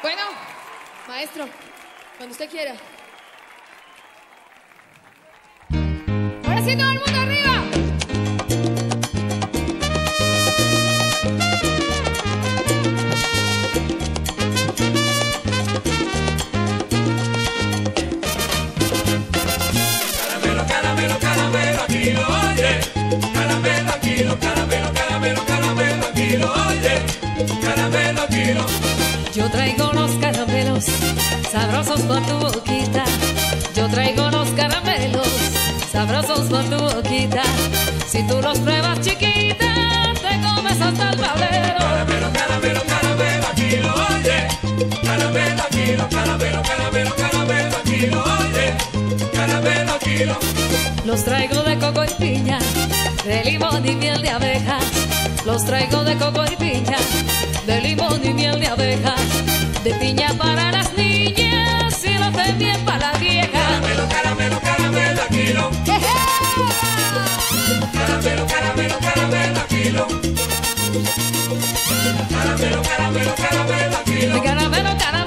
Bueno, maestro, cuando usted quiera. Ahora sí, todo el mundo arriba. Caramelo, caramelo, caramelo, aquí lo oye. Caramelo, aquí lo, caramelo, caramelo, caramelo, aquí lo oye. Caramelo, aquí lo. Yo traigo los caramelos sabrosos por tu boquita. Yo traigo los caramelos sabrosos por tu boquita. Si tú los pruebas, chiquita, te comes hasta el tablero. Caramelo, caramelo, caramelo, aquí lo oye. Caramelo, aquí lo, caramelo, caramelo, caramelo, aquí lo oye. Caramelo, aquí lo. Los traigo de coco y piña, de limón y miel de abeja. Los traigo de coco y piña, de limón y miel de abeja. De piña para las niñas y los de miel para la vieja. Caramelo, caramelo, caramelo, aquí lo. Caramelo, caramelo, caramelo, aquí lo. Caramelo, caramelo, caramelo, aquí lo. Caramelo, caramelo.